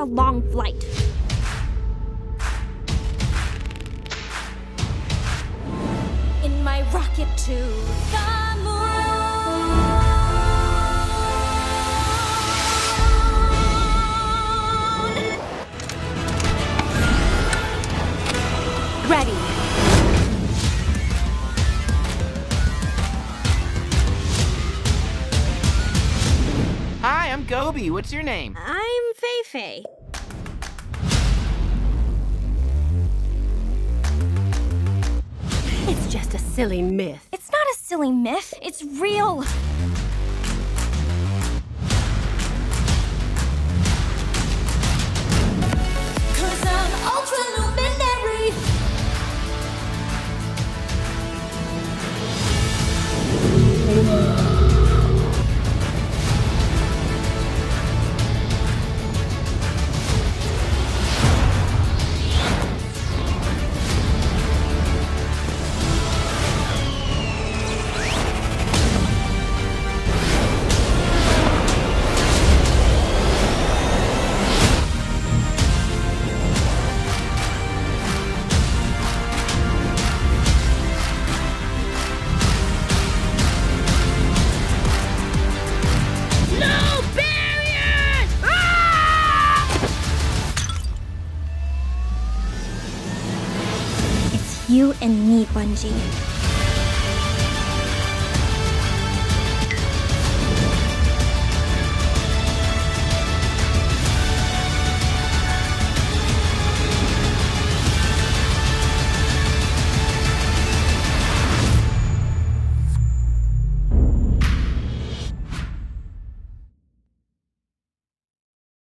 a long flight. In my rocket to the moon! Ready. Hi, I'm Gobi. What's your name? I'm Fei Fei. It's just a silly myth. It's not a silly myth. It's real. You and me, Bungie.